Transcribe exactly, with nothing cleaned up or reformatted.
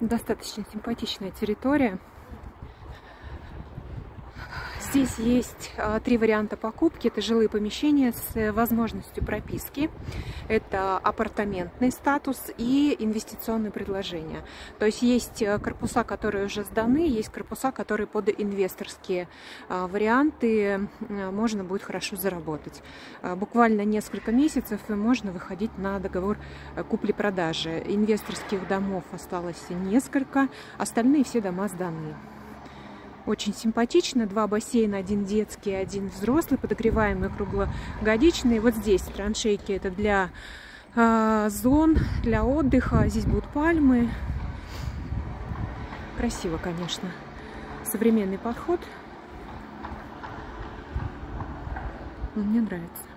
достаточно симпатичная территория. Здесь есть три варианта покупки. Это жилые помещения с возможностью прописки, это апартаментный статус и инвестиционные предложения. То есть есть корпуса, которые уже сданы, есть корпуса, которые под инвесторские варианты. Можно будет хорошо заработать. Буквально несколько месяцев и можно выходить на договор купли-продажи. Инвесторских домов осталось несколько, остальные все дома сданы. Очень симпатично. Два бассейна, один детский, один взрослый, подогреваемый круглогодичный. Вот здесь траншейки, это для э, зон, для отдыха. Здесь будут пальмы. Красиво, конечно. Современный подход. Мне нравится.